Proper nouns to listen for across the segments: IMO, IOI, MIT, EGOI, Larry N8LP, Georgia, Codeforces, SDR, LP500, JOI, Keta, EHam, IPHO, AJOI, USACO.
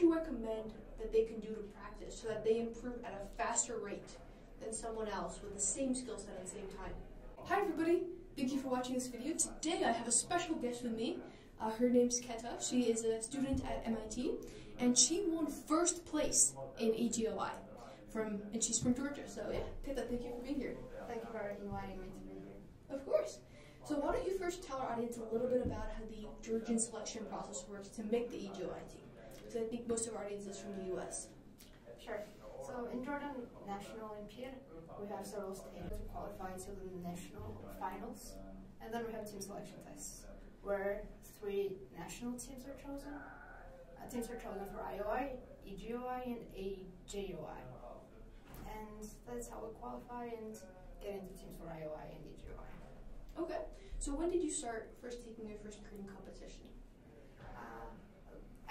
would you recommend that they can do to practice so that they improve at a faster rate than someone else with the same skill set at the same time? Hi everybody, thank you for watching this video. Today I have a special guest with me. Her name's Keta. She is a student at MIT and she won first place in AJOI. And she's from Georgia, so yeah. Keta, thank you for being here. Thank you for inviting me to be here. Of course. So why don't you first tell our audience a little bit about how the Georgian selection process works to make the EGOI team? Because I think most of our audience is from the US. Sure. So in Jordan National Olympiad, we have several stages to qualify to the national finals, and then we have team selection tests, where three national teams are chosen. Teams are chosen for IOI, EGOI, and AJOI. And that's how we qualify and get into teams for IOI and EGOI. Okay, so when did you start first taking your first coding competition?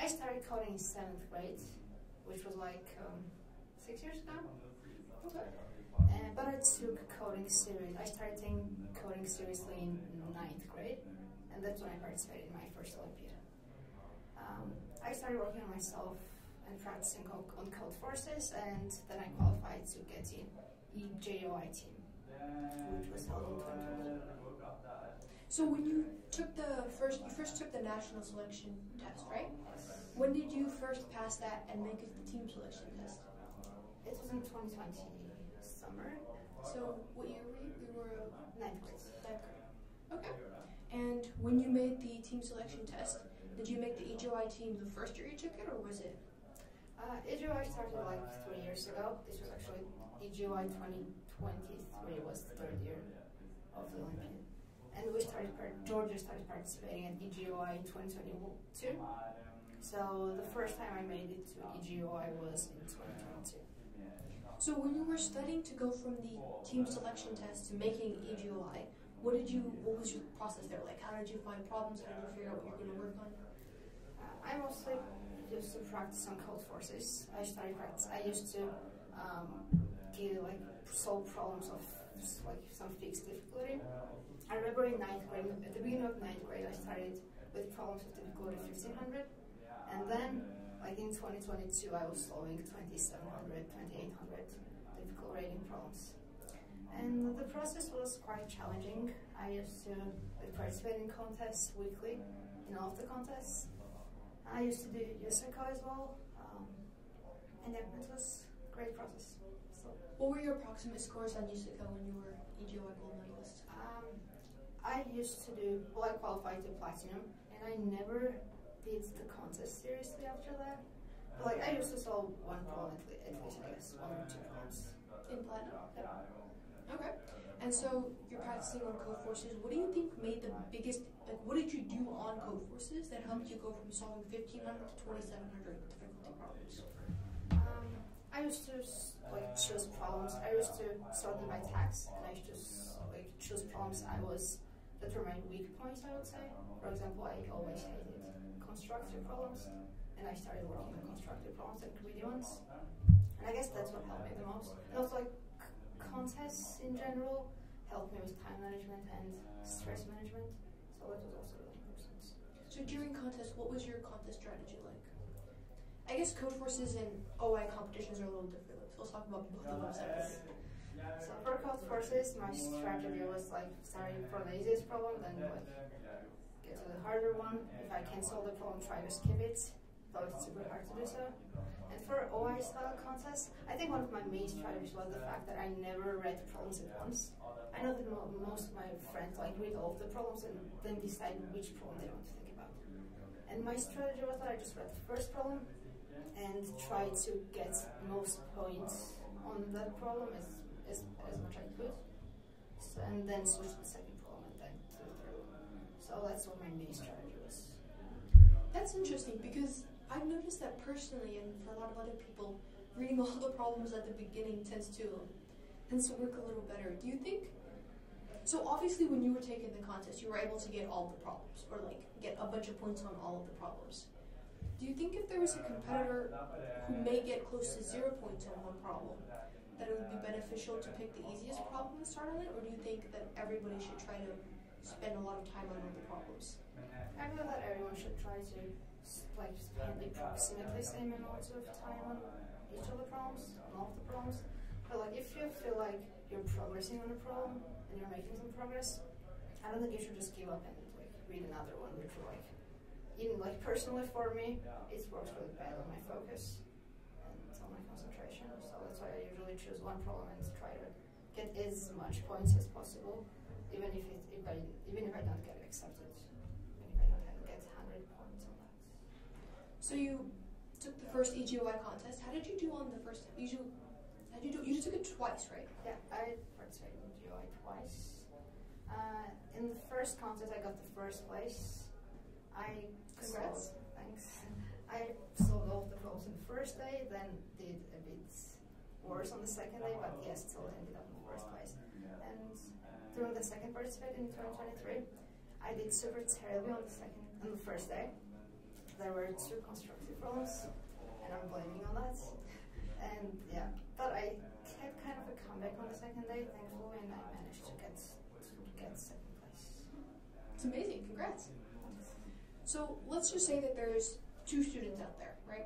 I started coding in 7th grade, which was like 6 years ago. Okay. But I took coding seriously. I started taking coding seriously in 9th grade, and that's when I participated in my first Olympiad. I started working on myself and practicing on Codeforces, and then I qualified to get in the JOI team, which was held in 2020. So when you took you first took the national selection test, right? Yes. When did you first pass that and make it the team selection test? It was in 2020 summer. So what year were you? You were 9th grade. Okay. And when you made the team selection test, did you make the AJOI team the first year you took it, or was it? AJOI started like 3 years ago. This was actually AJOI 2023 was the third year of the Olympiad. And we started, Georgia started participating at EGOI in 2022. So the first time I made it to EGOI was in 2022. So when you were studying to go from the team selection test to making EGOI, what was your process there? Like, how did you find problems? How did you figure out what you were going to work on? I mostly used to practice on Codeforces. I used to get like solve problems of like some fixed difficulty. I remember in 9th grade, at the beginning of 9th grade, I started with problems of difficulty 1500, and then, like in 2022, I was solving 2700, 2800 difficult rating problems. And the process was quite challenging. I used to participate in contests weekly, in all of the contests. I used to do USACO as well, and it was a great process. So, what were your approximate scores on USACO when you were EGOI gold medalist? I used to do, well, I qualified to platinum, and I never did the contest seriously after that. But like, I used to solve one problem at least, I guess, 1 or 2 problems. In platinum? Yeah. Okay. And so, you're practicing on Codeforces. What do you think made the biggest, like, what did you do on Codeforces that helped you go from solving 1500 to 2700 difficulty problems? I used to like choose problems. I used to sort them by tags, and I used to like choose problems that were my weak points, I would say. For example, I always hated constructive problems, and I started working on constructive problems and greedy ones. And I guess that's what helped me the most. And also, like contests in general helped me with time management and stress management. So that was also really important. So during contests, what was your contest strategy like? I guess Codeforces and OI competitions are a little different. Let's talk about both of them separately. So for Codeforces, my strategy was like starting from the easiest problem, then like get to the harder one. If I can solve the problem, try to skip it. But it's super hard to do so. And for OI style contests, I think one of my main strategies was the fact that I never read problems at once. I know that most of my friends like read all of the problems and then decide which problem they want to think about. And my strategy was that I just read the first problem and try to get most points on that problem as much as I could, so, and then switch to the second problem and then to the third one. So that's what my main strategy was. That's interesting because I've noticed that personally, and for a lot of other people, reading all the problems at the beginning tends to work a little better. Do you think? So obviously when you were taking the contest, you were able to get all the problems, or like get a bunch of points on all of the problems. Do you think if there was a competitor who may get close to 0 points on one problem, that it would be beneficial to pick the easiest problem and start on it? Or do you think that everybody should try to spend a lot of time on other problems? I feel that everyone should try to like spend approximately same amount of time on each of the problems, on all of the problems. But like if you feel like you're progressing on a problem and you're making some progress, I don't think you should just give up and like read another one, which like even like personally for me, it works really bad on my focus and on my concentration. So that's why I usually choose one problem and try to get as much points as possible, even if it even if I don't get accepted, even if I don't get 100 points on that. So you took the first EGOI contest. How did you do on the first time? You just took it twice, right? Yeah, I participated in JOI twice. In the first contest, I got the first place. Congrats. Thanks. I solved all the problems on the first day, then did a bit worse on the second day, but yes, still ended up in the first place. And during the second participation in 2023, I did super terribly on the first day. There were two constructive problems, and I'm blaming on that. And yeah, but I had kind of a comeback on the second day, thankfully, and I managed to get second place. It's amazing, congrats. So let's just say that there's two students out there, right?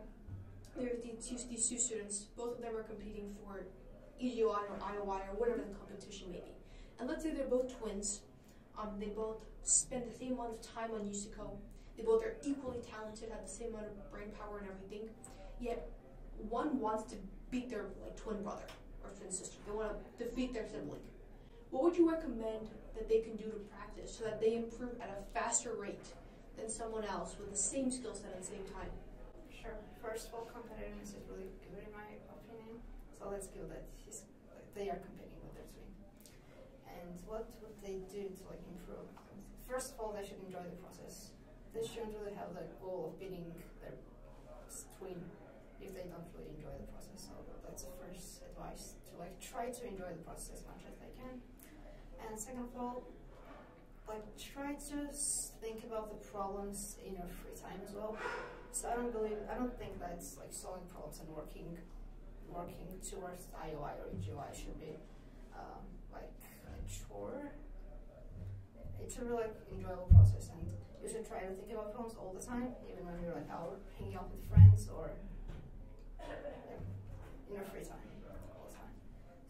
There are these two students, both of them are competing for EGOI or IOI or whatever the competition may be. And let's say they're both twins, they both spend the same amount of time on USACO, they both are equally talented, have the same amount of brain power and everything, yet one wants to beat their twin brother or twin sister. They want to defeat their sibling. What would you recommend that they can do to practice so that they improve at a faster rate than someone else with the same skill set at the same time? Sure. First of all, competitiveness is really good in my opinion. So let's give that they are competing with their twin. And what would they do to improve? First of all, they should enjoy the process. They shouldn't really have the goal of beating their twin if they don't really enjoy the process. So that's the first advice, to try to enjoy the process as much as they can. And second of all, try to think about the problems in your free time as well. So I don't think that's solving problems and working towards IOI or EGOI should be a chore. It should be enjoyable process, and you should try to think about problems all the time, even when you're out hanging out with friends or in your free time, all the time.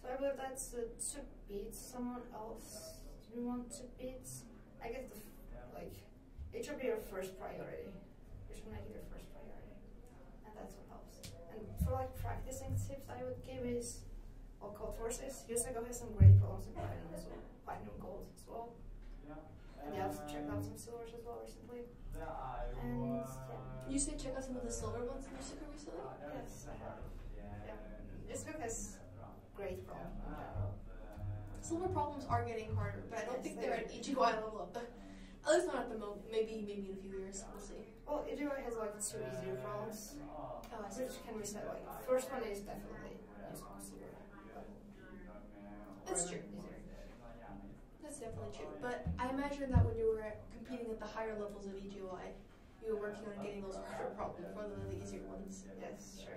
So I believe that's to beat someone else you want to beat. I guess it should be your first priority. You should make it your first priority, and that's what helps. And for practicing tips, I would give is Codeforces. USACO has some great problems in platinum gold as well. And yeah, I've checked out some silvers as well recently. And yeah. You said check out some of the silver ones in USACO recently? Yes, I have. Yeah. USACO has great problems in general. Silver problems are getting harder, but I don't think they're at EGOI level up. At least not at the moment. Maybe in a few years, we'll see. Well, EGOI has two easier problems. Oh, I see. Which can be said first one is definitely useful silver. That's true. That's definitely true, but I imagine that when you were competing at the higher levels of EGOI, you were working on getting those harder problems rather than the easier ones. Yes, sure.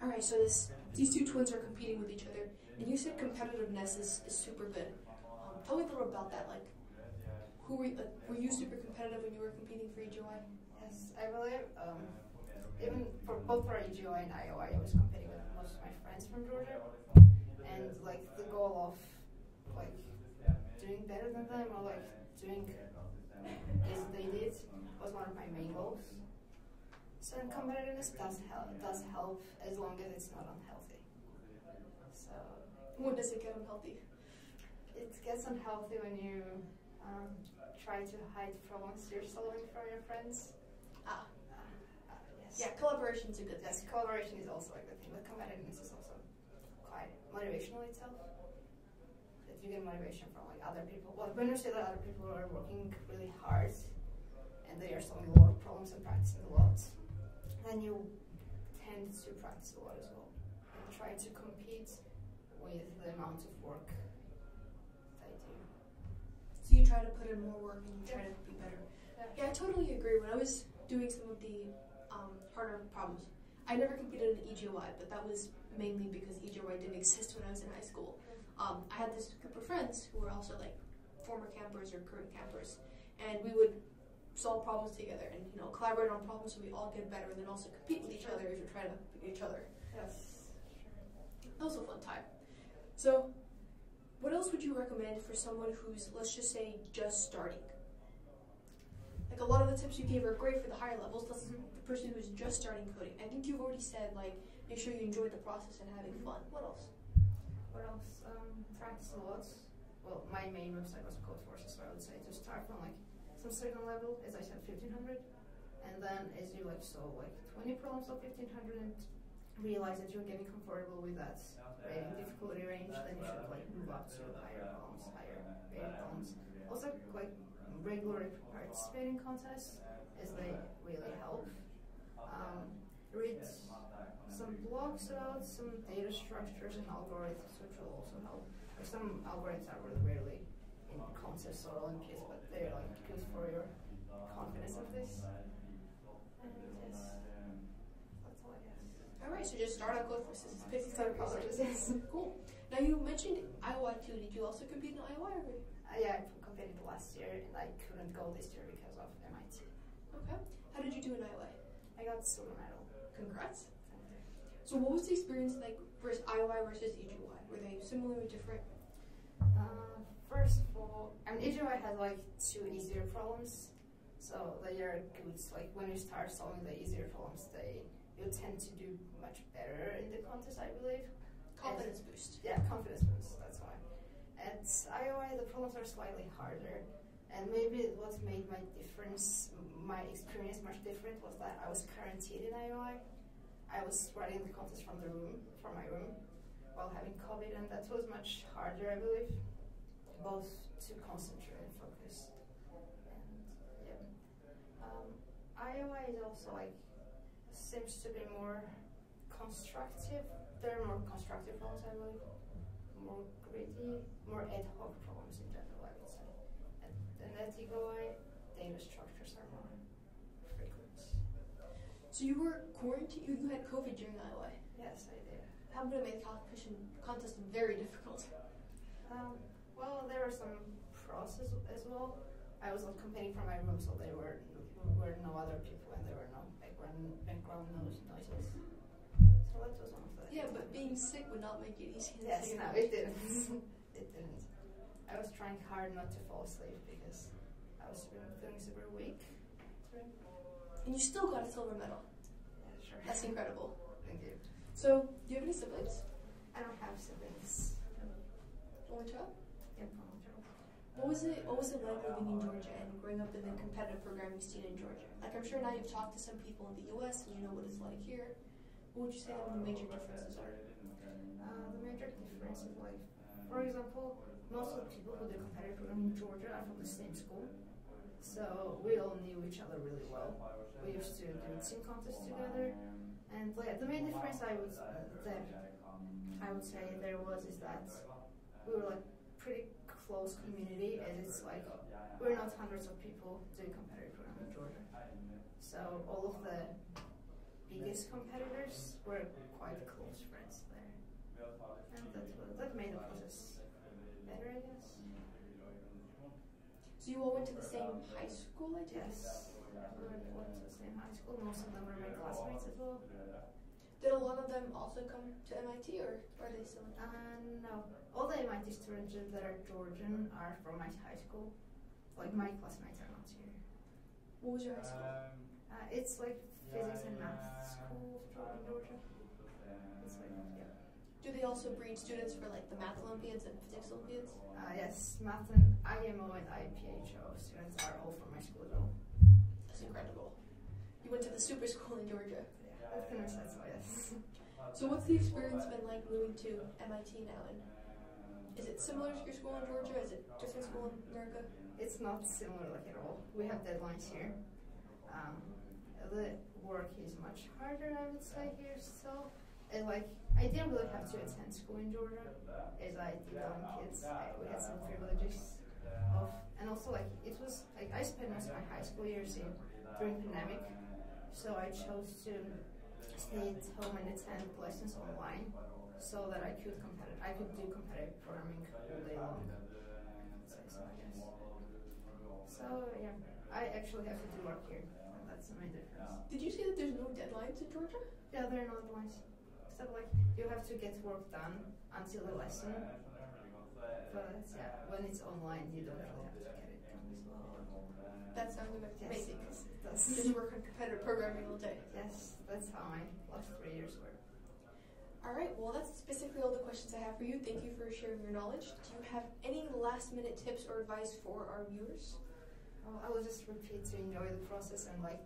Alright, so these two twins are competing with each other, and you said competitiveness is super good. Tell me a little about that, were you super competitive when you were competing for EGOI? Yes, I believe, even for both for EGOI and IOI, I was competing with most of my friends from Georgia, and the goal of doing better than them or doing as they did was one of my main goals. So competitiveness does help as long as it's not unhealthy. So when does it get unhealthy? It gets unhealthy when you try to hide problems you're solving from your friends. Yes. Yeah, collaboration is a good thing. Yes, collaboration is also a good thing, but competitiveness is also quite motivational itself. You get motivation from other people. Well, when you say that other people are working really hard and they are solving a lot of problems and practicing a lot, then you tend to practice a lot as well. And try to compete with the amount of work they do. So you try to put in more work and you try to be better. Yeah, I totally agree. When I was doing some of the harder problems, I never competed in EGOI, but that was mainly because EGOI didn't exist when I was in high school. I had this group of friends who were also former campers or current campers, and we would solve problems together and collaborate on problems so we all get better, and then also compete with each other if you're trying to beat each other. Yes. That was a fun time. So what else would you recommend for someone who's, let's just say, just starting? Like, a lot of the tips you gave are great for the higher levels. That's the person who's just starting coding. I think you've already said, like, make sure you enjoy the process and having fun. What else? What else? Practice a lot. Well, my main website was Codeforces, so I would say to start from, like, some certain level, as I said, 1500, and then as you, like, saw, like, 20 problems of 1500 and realize that you're getting comfortable with that difficulty range, then you should, like, move up to higher problems, higher rated problems. Also, like, regularly participate in contests, as they really help. Read some blogs about some data structures and algorithms, which will also help. Like, some algorithms are really rarely in concepts or Olympics, but they're, like, good for your confidence of this. And yes, that's all I guess. Alright, so just start out Codeforces. Cool. Now, you mentioned IOI too. Did you also compete in IOI? Yeah, I competed last year and I couldn't go this year because of MIT. Okay. How did you do in IOI? I got the silver medal. Congrats. So what was the experience like versus IOI versus AJOI? Were they similar or different? First of all, AJOI had like two easier problems, so they are good. Like, when you start solving the easier problems, you tend to do much better in the contest, I believe. Confidence boost. Yeah, confidence boost, that's why. At IOI, the problems are slightly harder, and maybe what made my experience much different was that I was quarantined in IOI. I was writing the contest from my room, while having COVID, and that was much harder, I believe, both to concentrate and focus. And yeah, IOI is also, like, seems to be more constructive. There are more constructive problems, I believe. More gritty, more ad hoc problems in general, I would say. And at EGOI, data structures are more frequent. So you were quarantined, you had COVID during IOI? Yes, I did. How did it make the contest very difficult? Well, there were some pros as well. I was, like, competing from my room, so there were no other people and there were no background noises. So that was one of the... Yeah, but being sick would not make it easy. Yes, no, it didn't. It didn't. I was trying hard not to fall asleep because I was feeling super weak. And you still got a silver medal. Yeah, sure. That's incredible. Thank you. So, do you have any siblings? I don't have siblings. Only child? Yep, only child. What was it like living in Georgia and growing up in the competitive programming scene in Georgia? Like, I'm sure now you've talked to some people in the US and you know what it's like here. What would you say the major differences are? The major difference is, like, for example, most of the people who do competitive programming in Georgia are from the same school. So we all knew each other really well. We used to do team contests together. And, like, the main difference I would say there was is that we were, like, pretty close community, and it's like we're not hundreds of people doing competitive programming in Georgia. So all of the biggest competitors were quite close friends there, and that made the process better, I guess. So you all went to the same high school, I guess? Yes, we went to the same high school. Most of them were my classmates as well. Did a lot of them also come to MIT, or are they still? No, all the MIT students that are Georgian are from my high school. Like, my classmates are not here. What was your high school? It's like physics and math school in Georgia. It's like, yeah. Do they also breed students for, like, the math Olympiads and physics Olympiads? Yes, math and IMO and IPHO students are all from my school as well. That's incredible. You went to the super school in Georgia. Yeah, that's kind of sense, so yes. So what's the experience been like moving to MIT now? And is it similar to your school in Georgia? Is it different school in America? It's not similar, like, at all. We have deadlines here. The work is much harder, I would say, here still. And, like, I didn't really have to attend school in Georgia, as I did on kids. We had some privileges of, and also, like, it was, like, I spent most of my high school years during the pandemic, so I chose to stay at home and attend lessons online, so that I could do competitive programming all day long. So yeah, I actually have to do work here. That's the main difference. Did you say that there's no deadlines in Georgia? Yeah, there are no deadlines. Except like you have to get work done until the lesson. But yeah, when it's online, you don't really have to get it done as well. That sounds amazing. Yes. Because you work on competitive programming all day. Yes, that's how my last 3 years were. All right, well, that's specifically all the questions I have for you. Thank you for sharing your knowledge. Do you have any last-minute tips or advice for our viewers? I will just repeat to enjoy the process and like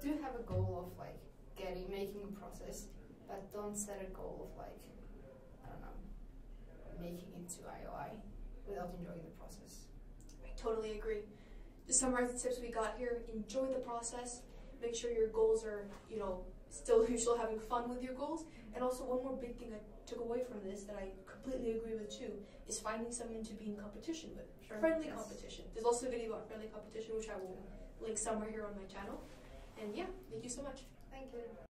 do have a goal of like making a process, but don't set a goal of like, I don't know, making it to IOI without enjoying the process. I totally agree. To summarize the tips we got here, enjoy the process, make sure your goals are, you know, still having fun with your goals. And also one more big thing I took away from this that I completely agree with too is finding someone to be in competition with. Sure. Friendly competition. There's also a video about friendly competition which I will link somewhere here on my channel. And yeah, thank you so much. Thank you.